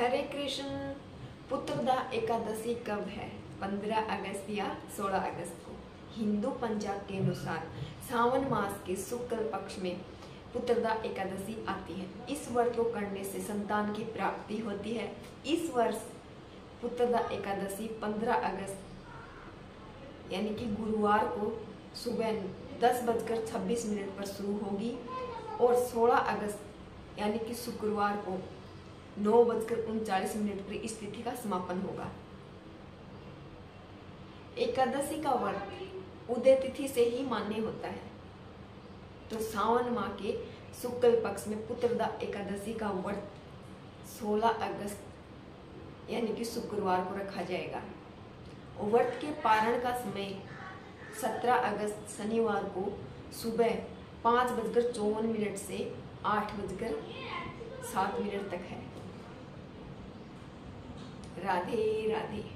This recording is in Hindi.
हरे कृष्ण। पुत्रदा एकादशी कब है? 15 अगस्त या 16 अगस्त को। हिंदू पंचांग के अनुसार सावन मास के शुक्ल पक्ष में पुत्रदा एकादशी आती है। इस व्रत को करने से संतान की प्राप्ति होती है। इस वर्ष पुत्रदा एकादशी 15 अगस्त यानी कि गुरुवार को सुबह 10:26 पर शुरू होगी और 16 अगस्त यानी कि शुक्रवार को 9:39 पर इस तिथि का समापन होगा। एकादशी का व्रत उदय तिथि से ही मान्य होता है, तो सावन माह के शुक्ल पक्ष में पुत्रदा एकादशी का व्रत 16 अगस्त यानी कि शुक्रवार को रखा जाएगा। व्रत के पारण का समय 17 अगस्त शनिवार को सुबह 5:54 से 8:07 तक है। राधे राधे।